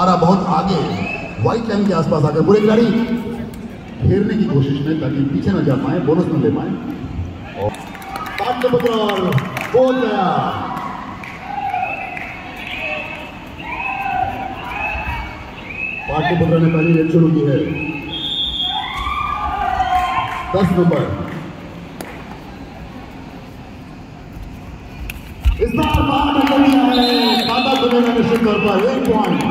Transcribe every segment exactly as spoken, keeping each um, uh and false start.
आरा बहुत आगे white line के आसपास आकर पूरे खिलाड़ी घेरने की कोशिश में ताकि पीछे न जा पाए, बोनस न ले पाए। और पाटलिपुत्र बोल गया, पाटलिपुत्र ने पहली रेड शुरू की है। दस नंबर इस बार बाहर निकल गया है पर पर एक पॉइंट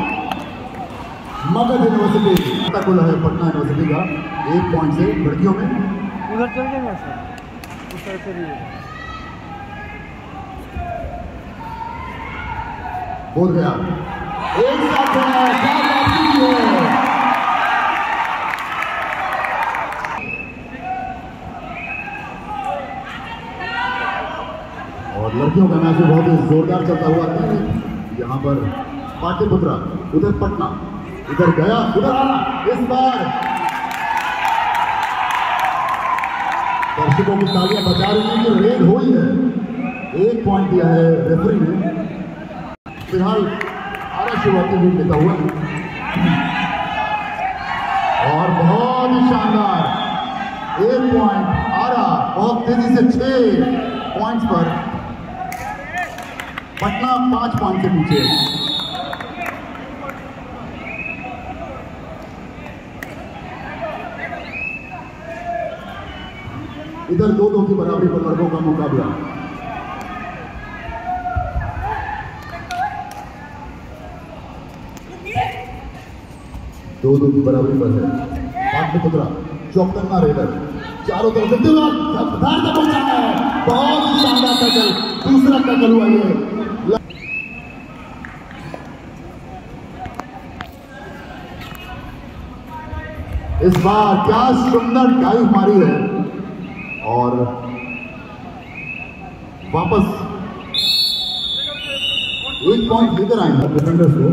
मगध यूनिवर्सिटी खुला है, पटना यूनिवर्सिटी का एक पॉइंट से लड़कियों में उधर चल जाएगा सर, उस तरफ से भी बोल गया एक साथ है। और लड़कियों का मैच बहुत ही जोरदार चलता हुआ है। यहाँ पर पाटलिपुत्र, उधर पटना, इधर गया, उधर आरा। इस बार दर्शकों की तालियां बजा रही है कि रेड हुई है। एक पॉइंट दिया है रेफरी ने। फिलहाल आरा शुरुआती लीड लेता हुआ और बहुत ही शानदार एक पॉइंट आरा बहुत तेजी से छह पॉइंट्स पर, पटना पांच पॉइंट से पीछे। इधर दो दो की बराबरी पर लड़कों का मुकाबला। दो दो की बराबरी पर है। पाटलिपुत्र चौकन्ना रेडर चारों तरफ से पहुंचा है, बहुत ही शानदार टैकल, दूसरा टैकल हुआ है। इस बार क्या सुंदर डाइव मारी है और वापस एक पॉइंट लेकर आएंगे डिफेंडर्स को।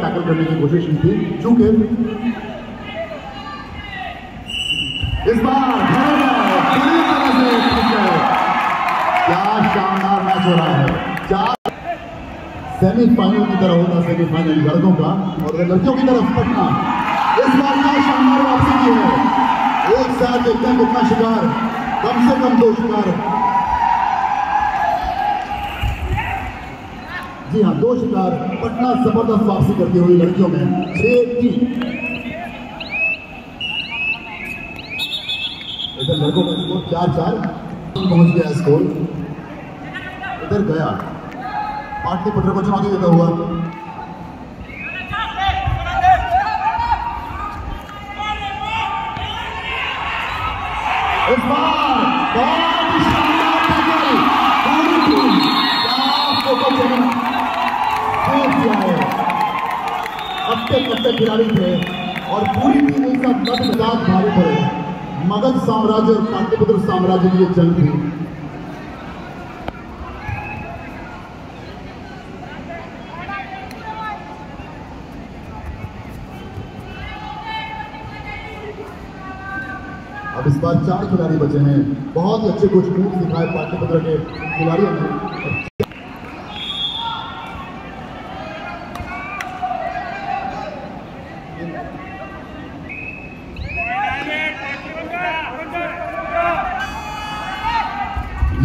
टैकल करने की कोशिश की थी चूंकि इस बार पूरी तरह से ठीक है। क्या शानदार मैच हो रहा है। चार सेमीफाइनल की तरह होगा, सेमीफाइनल लड़कों का और लड़कियों की तरफ पटना। इस बार क्या शानदार वापसी की है। एक साथ एकदम कितना शिकार, कम से कम दो शिकार, जी हाँ दो शिकार पटना जबरदस्त वापसी करती हुई लड़कियों में छह की। इधर लड़कों का स्कोर चार चार पहुंच गया स्कोर। इधर गया पाटलिपुत्र को चुनौती देता हुआ, इस बार बहुत ही शानदार टैकल, पूरी टीम को किया है। कट्टे कट्टे खिलाड़ी थे और पूरी टीम एक साथ दस हजार भारी पड़े। मगध साम्राज्य और पाटलिपुत्र साम्राज्य की जंग थी। अब इस बार चार खिलाड़ी बचे हैं। बहुत ही अच्छे कुछ मूव दिखाए पाटलिपुत्र के खिलाड़ियों ने।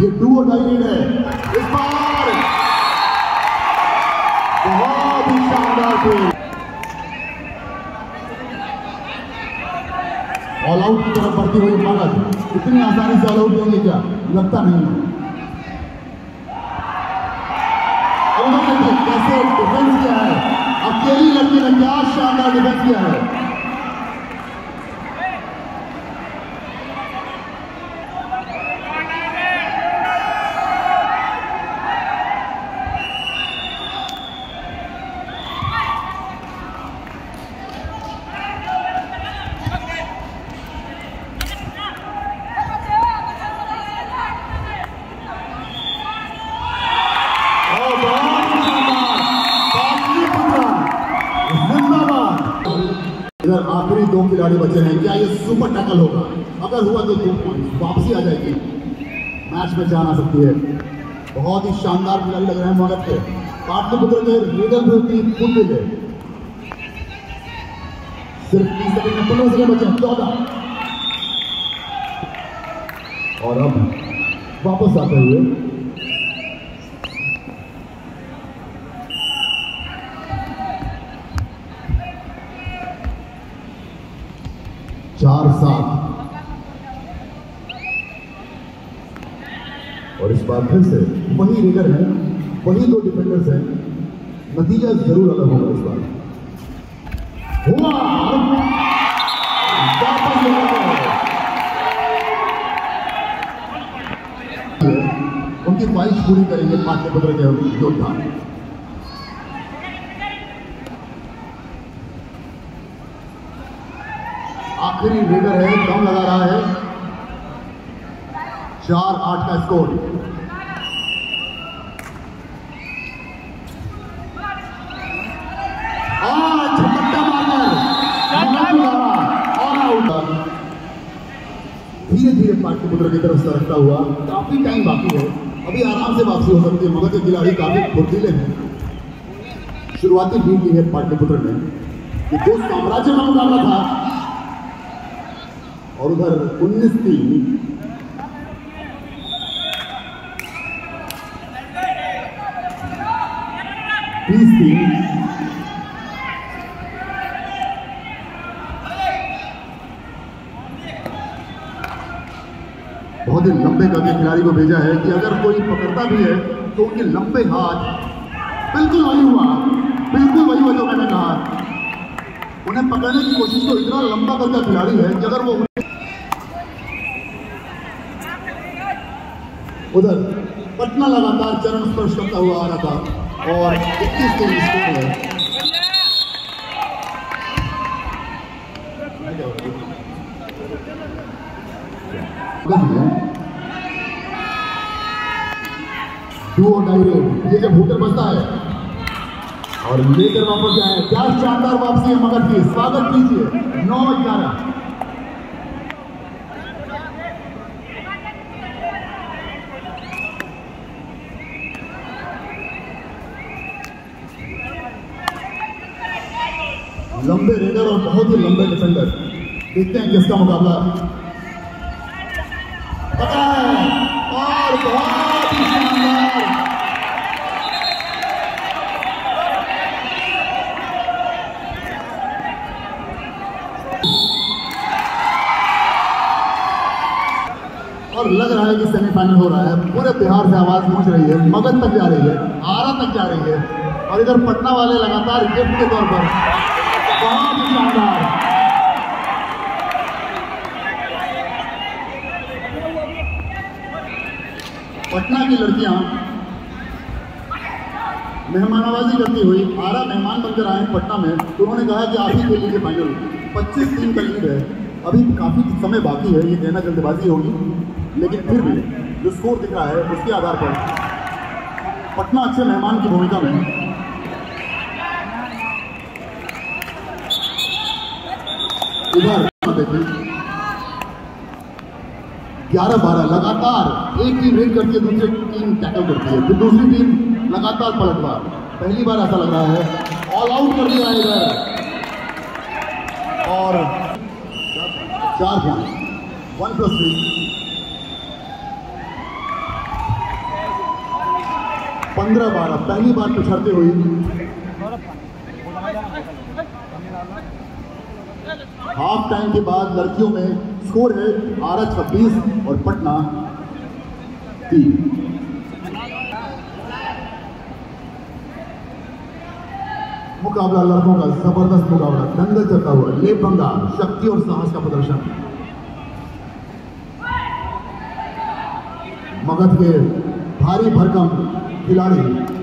ये टू और डाई है। इस बार बहुत ही शानदार थे। ऑल आउट की तरफ बढ़ती हुई मगध। इतनी आसानी से ऑल आउट देंगे क्या, लगता नहीं है। उन्होंने कैसे डिफेंस किया है, अकेली लड़की ने क्या शानदार डिफेंस किया है। इधर आखिरी दो खिलाड़ी बचे हैं, क्या ये सुपर टैकल होगा? अगर हुआ तो वापसी आ जाएगी, मैच में जान आ सकती है। बहुत ही शानदार खिलाड़ी लग रहे हैं मगध के, पाटलिपुत्र के लीडर भी खुद मिले। सिर्फ तीस सेकंड, पंद्रह सेकंड बचे, चौदह। और अब वापस आते हुए चार सात, और इस बार फिर से वही रेडर है, वही दो डिफेंडर्स हैं, नतीजा जरूर अलग होगा इस बार। हुआ उनकी ख्वाहिश पूरी करेंगे पाटलिपुत्र के योद्धा। आखिरी रेडर है, दम लगा रहा है। चार आठ का स्कोर। आज छक्का मारकर आरा आउट। धीरे धीरे पाटलिपुत्र की तरफ सरकता हुआ, काफी टाइम बाकी है, अभी आराम से वापसी हो सकती है। मगध के खिलाड़ी काफी फुर्तीले हैं। शुरुआती भी की है पाटलिपुत्र ने, ये दो साम्राज्य का मुकाबला था और उधर उन्नीस तीन। बीस तीन। बहुत ही लंबे कद के खिलाड़ी को भेजा है कि अगर कोई पकड़ता भी है तो उनके लंबे हाथ। बिल्कुल वही हुआ, बिल्कुल वही हुआ जो मैंने कहा। उन्हें पकड़ने की कोशिश तो इतना लंबा कद का खिलाड़ी है कि अगर वो उधर पटना लगातार चरण स्पर्श करता हुआ आ रहा था और इक्कीस के बीच में ये जब हुटर बजता है और लेकर वापस आए। क्या शानदार वापसी है मगध की, स्वागत कीजिए। नौ ग्यारह। लंबे रेडर और बहुत ही लंबे डिफेंडर, देखते हैं किसका मुकाबला। पता है, और बहुत ही शानदार और लग रहा है कि सेमीफाइनल हो रहा है। पूरे बिहार से आवाज पहुंच रही है, मगध तक जा रही है, आरा तक जा रही है, और इधर पटना वाले लगातार गिफ्ट के तौर पर। बहुत ही शानदार, पटना की लड़कियां मेहमानबाजी करती हुई आरा मेहमान बनकर आए पटना में, तो उन्होंने कहा कि आप ही के लिए फाइनल। पच्चीस टीम का लीड है, अभी काफी समय बाकी है, ये कहना जल्दबाजी होगी, लेकिन फिर भी जो स्कोर दिख रहा है उसके आधार पर पटना अच्छे मेहमान की भूमिका में। इधर देखिए ग्यारह बारह, लगातार एक टीम रेड करती है, दूसरी टीम टैकल करती है, फिर दूसरी टीम लगातार पलटवार। पहली बार ऐसा लग रहा है ऑल आउट कर दिया है इधर। और चार पॉइंट वन प्लस थ्री पंद्रह बारह। पहली बार पिछड़ते हुए हाफ टाइम के बाद लड़कियों में स्कोर है आरा छब्बीस और पटना तीन। मुकाबला लड़कों का जबरदस्त मुकाबला, दंगल चलता हुआ, लेपंगा, शक्ति और साहस का प्रदर्शन। मगध के भारी भरकम खिलाड़ी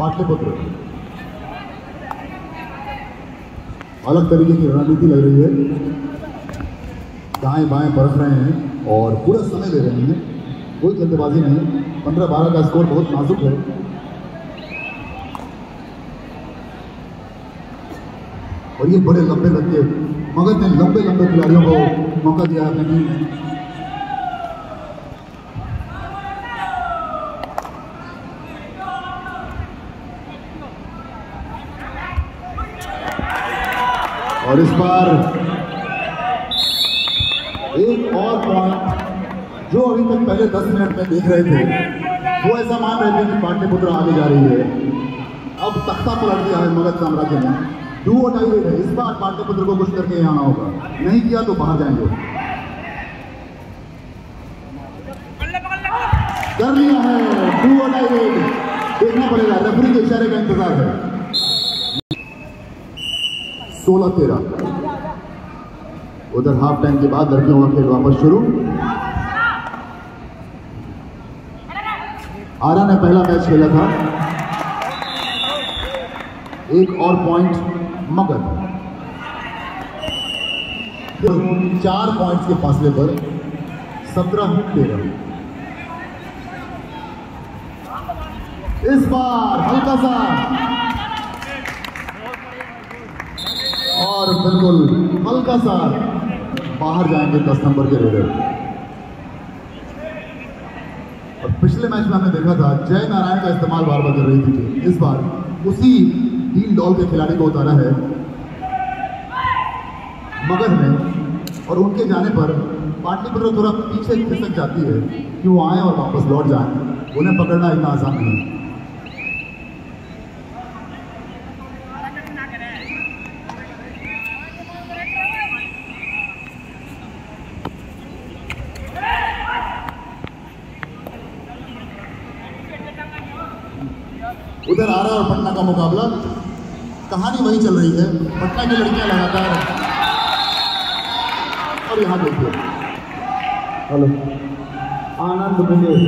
पाटलिपुत्र अलग तरीके की रणनीति लग रही है, दाएं बाएं बरस रहे हैं और पूरा समय दे रहे हैं। कोई जल्दबाजी नहीं, पंद्रह बारह का स्कोर बहुत नाजुक है। और ये बड़े लंबे लगे, मगध ने लंबे लंबे खिलाड़ियों को मौका दिया है। और इस बार एक और पॉइंट जो अभी तक पहले दस मिनट में देख रहे थे वो ऐसा मान रहे थे कि पाटलिपुत्र आगे जा रही है, अब तख्ता पलट दिया है मगध साम्राज्य ने। दो टाइम है इस बार पाटलिपुत्र को कुछ करके यहाँ आना होगा, नहीं किया तो बाहर जाएंगे। कर लिया है दो टाइम, देखना पड़ेगा, रेफरी के इशारे का इंतजार है। सोलह तेरह उधर हाफ टाइम के बाद लड़कियों का खेल वापस शुरू। आरा ने पहला मैच खेला था। एक और पॉइंट मगध, चार पॉइंट्स के फासले पर सत्रह तेरह। इस बार हल्का सा और बिल्कुल हल्का सा बाहर जाएंगे दस नंबर के रेडर। और पिछले मैच में हमने देखा था जय नारायण का इस्तेमाल बार बार कर रही थी, इस बार उसी तीन डॉल के खिलाड़ी को उतारा है मगध ने, और उनके जाने पर पाटलिपुत्र थोड़ा पीछे खिसक जाती है कि वो आए और वापस लौट जाए, उन्हें पकड़ना इतना आसान नहीं। उधर आरा और पटना का मुकाबला, कहानी वही चल रही है, पटना की लड़कियां लगातार। और यहाँ देखिए, हेलो आनंद मुंगेर,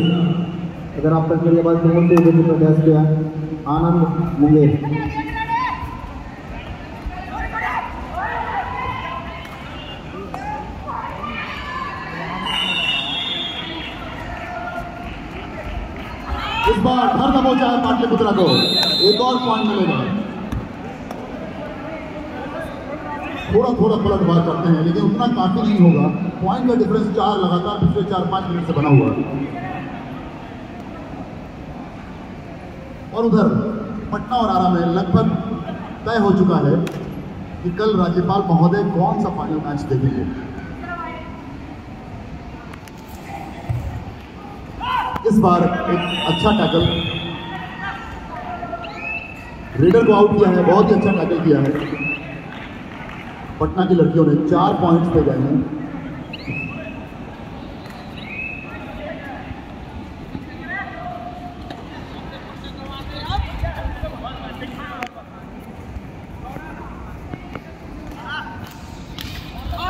अगर आप तक मेरी आवाज पहुंचते हो तो प्रयास किया आनंद मुंगेर। इस बार हर दम पहुंचा है पाटलिपुत्र को, एक और पॉइंट मिलेगा। थोड़ा थोड़ा पलट बार करते हैं लेकिन उतना काफी नहीं होगा, पॉइंट का डिफरेंस चार लगातार पिछले चार पांच मिनट से बना हुआ है। और उधर पटना और आरा में लगभग तय हो चुका है कि कल राज्यपाल महोदय कौन सा फाइनल मैच देखेंगे। इस बार एक अच्छा टैकल, रेडर को आउट किया है, बहुत ही अच्छा टैकल किया है। पटना की लड़कियों ने चार पॉइंट्स पे गए हैं।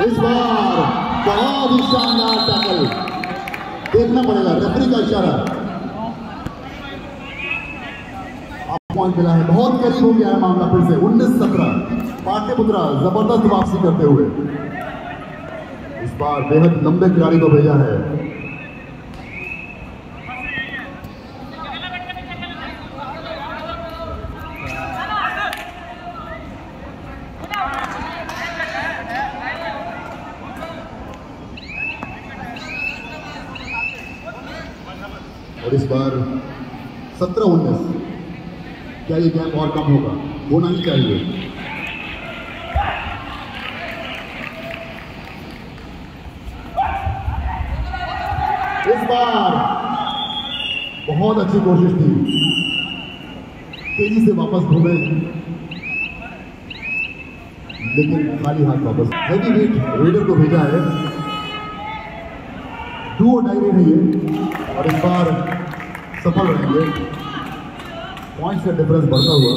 इस बार बहुत ही शानदार टैकल, देखना पड़ेगा रेफरी का इशारा। पॉइंट मिला है, बहुत करीब हो गया है मामला फिर से उन्नीस सत्रह। पाटलिपुत्र जबरदस्त वापसी करते हुए इस बार बेहद लंबे खिलाड़ी को भेजा है। और इस बार सत्रह उन्नीस, क्या ये गैप और कम होगा? होना ही चाहिए। इस बार बहुत अच्छी कोशिश थी, तेजी से वापस घूमे लेकिन खाली हाथ वापस। हैवी वेट रेडर को भेजा है, दो डायरी नहीं है और इस बार सफल रहेंगे। पॉइंट्स का डिफरेंस बढ़ता हुआ,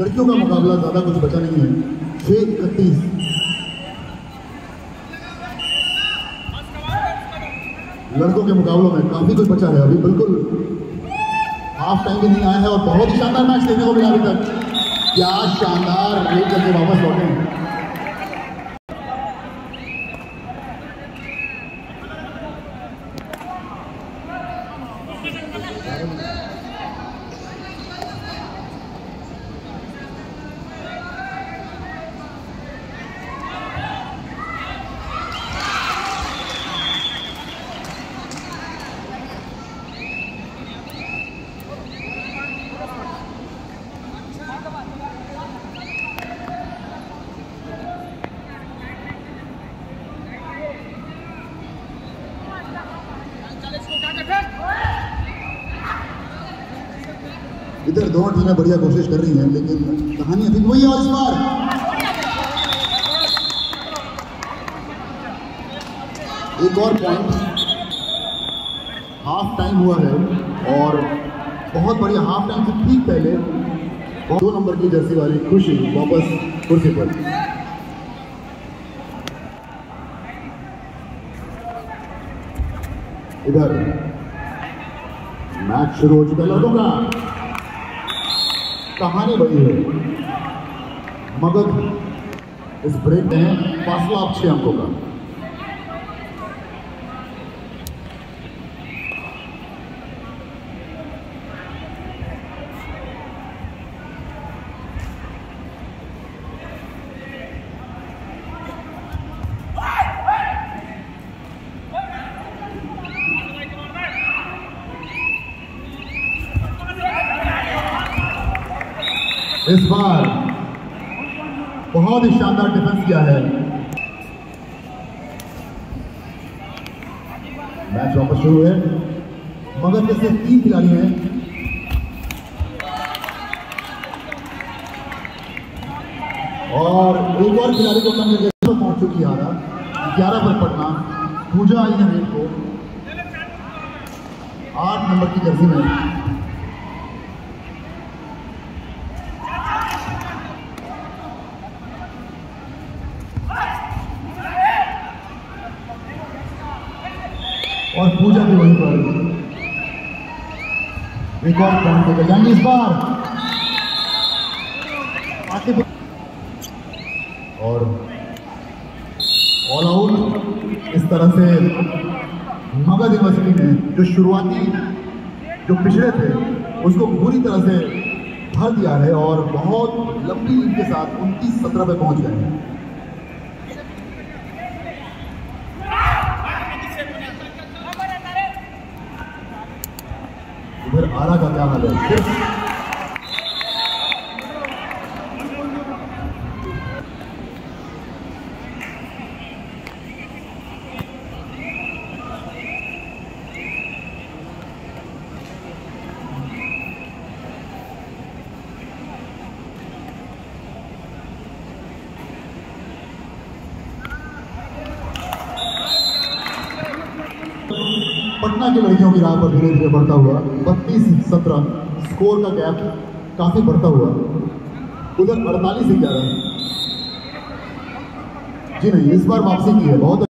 लड़कियों का मुकाबला ज्यादा कुछ बचा नहीं है, छह इकतीस लड़कों के मुकाबलों में काफी कुछ बचा है। अभी बिल्कुल हाफ टाइम भी नहीं आया है और बहुत ही शानदार मैच देखने को मिला अभी तक। क्या शानदार रेड करके वापस लौटे हैं। इधर दोनों टीमें बढ़िया कोशिश कर रही हैं, लेकिन कहानी अभी वही है। इस बार एक और पॉइंट, हाफ टाइम हुआ है और बहुत बढ़िया। हाफ टाइम से ठीक पहले दो नंबर की जर्सी वाली खुशी वापस कुर्सी पर। इधर मैच शुरू हो चुका है लड़कों का। कहानी वही है, मगध इस ब्रेक में फासला अब छह अंकों का। इस बार बहुत ही शानदार डिफेंस किया है। मैच वापस शुरू है। मगध के सिर्फ तीन खिलाड़ी हैं। और एक और खिलाड़ी को कम करके पहुंच चुकी है आरा। ग्यारह पर पटना पूजा आई है को आठ नंबर की जर्सी में। और पूजा भी वहीं पर रिकॉर्ड पॉइंट लेकर जाएंगे। इस बार और ऑल आउट। इस तरह से मगध यूनिवर्सिटी ने जो शुरुआती जो पिछड़े थे उसको पूरी तरह से भर दिया है और बहुत लंबी लीड के साथ उनतीस सत्रह पे पहुंच गए हैं। उधर आरा का क्या हाल है? पटना की लड़कियों की राह पर धीरे धीरे बढ़ता हुआ बत्तीस सत्रह स्कोर का गैप काफी बढ़ता हुआ। उधर अड़तालीस ग्यारह, जी नहीं, इस बार वापसी की है। बहुत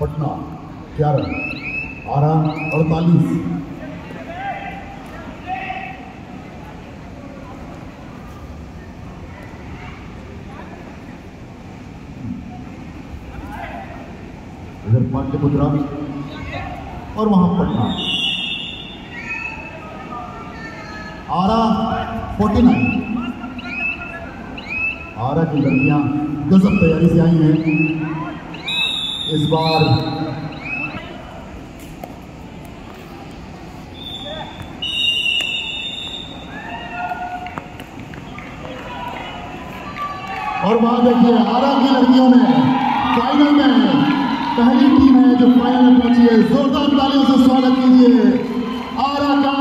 पटना ग्यारह, आरा अड़तालीस। इधर पाटलिपुत्रा और वहां पटना। आरा उनचास। आरा की लड़कियां गजब तैयारी से आई हैं। इस बार और वहां देखिए आरा की लड़कियों ने फाइनल में पहली टीम है जो फाइनल में पहुंची है। जोरदार तालियों से स्वागत कीजिए आरा का।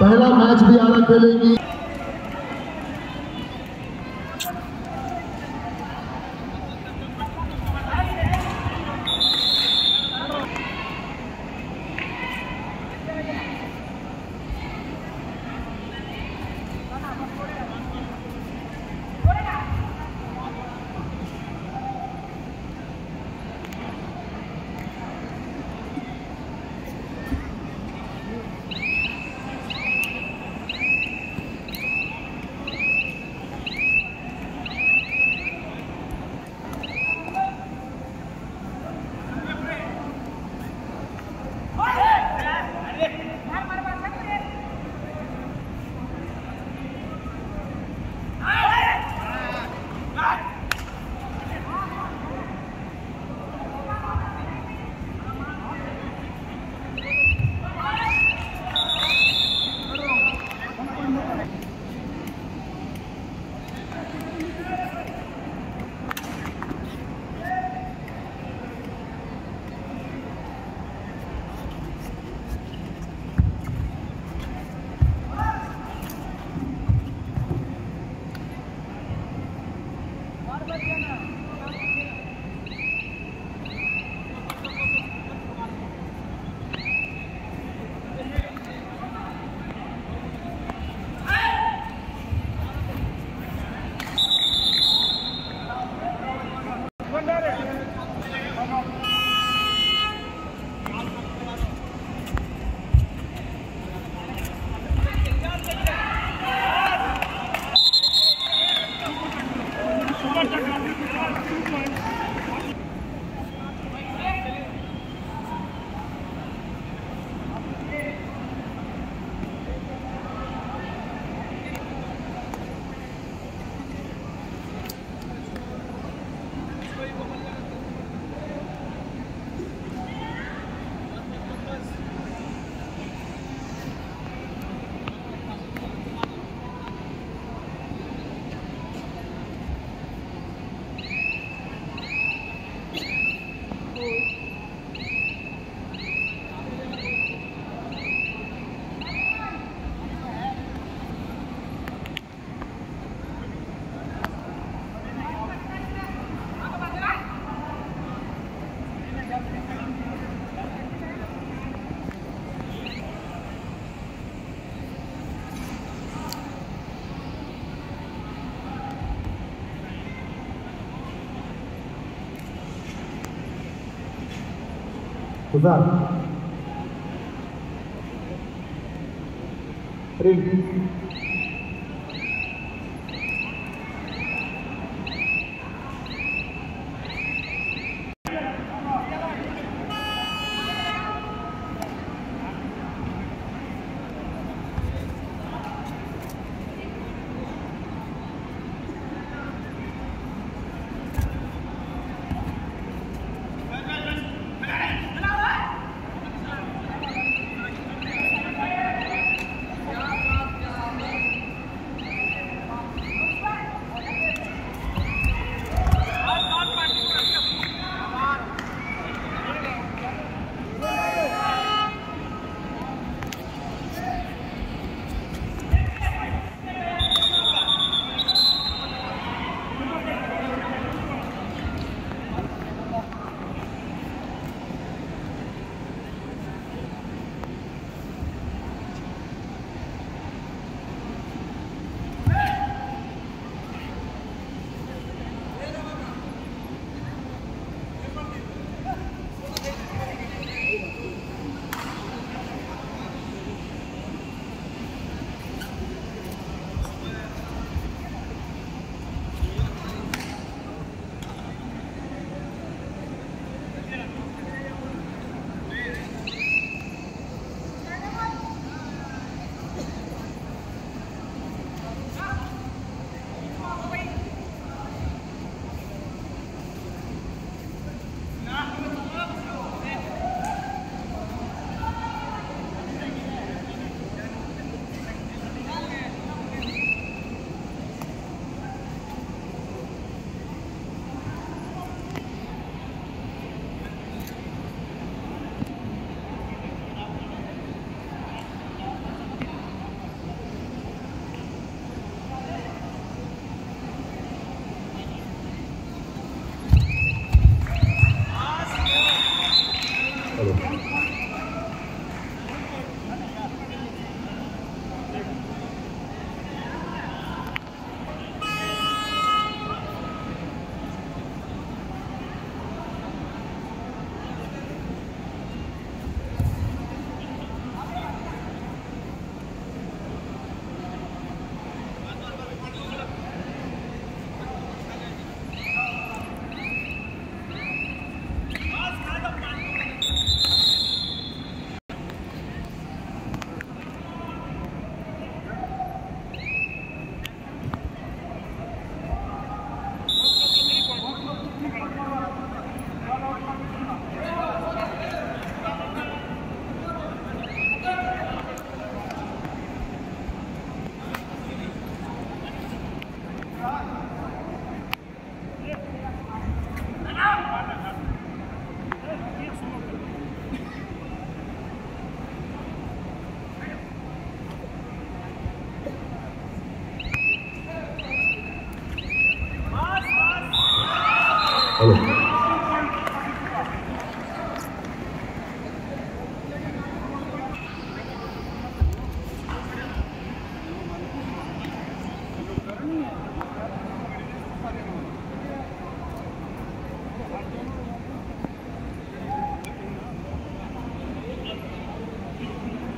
पहला मैच भी आरा खेलेगी। गुजार प्रिंट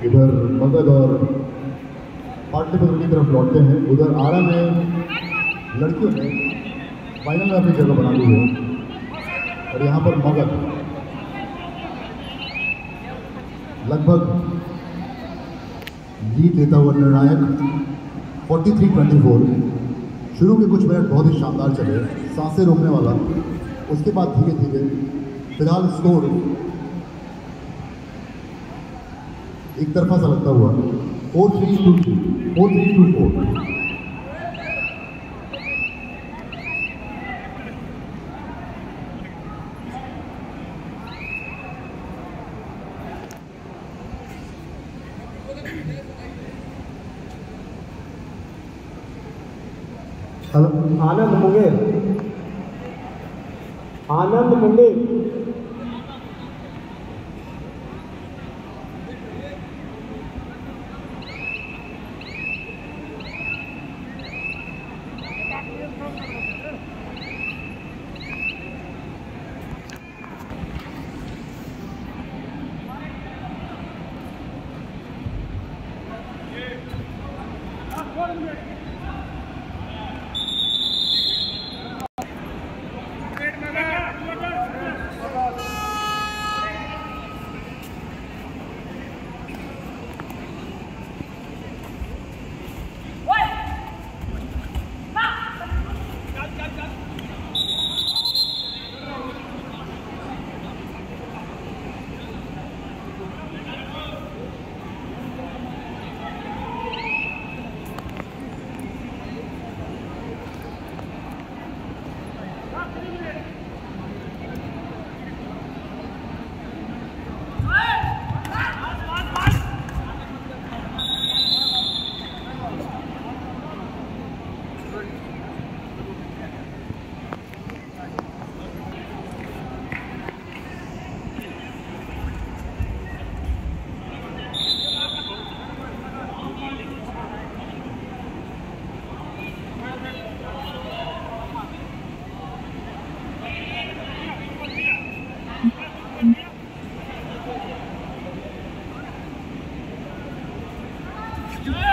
इधर मगध और पाटलिपुत्र की तरफ लौटते हैं। उधर आरा में लड़कियों ने फाइनल में अपनी जगह बना ली है और यहाँ पर मगध लगभग लीड देता हुआ निर्णायक तैंतालीस चौबीस शुरू के कुछ मिनट बहुत ही शानदार चले, सांसें रोकने वाला, उसके बाद धीरे धीरे फिलहाल स्कोर एक तरफा सा लगता हुआ four three two three four three two four Anand Munger Anand Munger Yeah!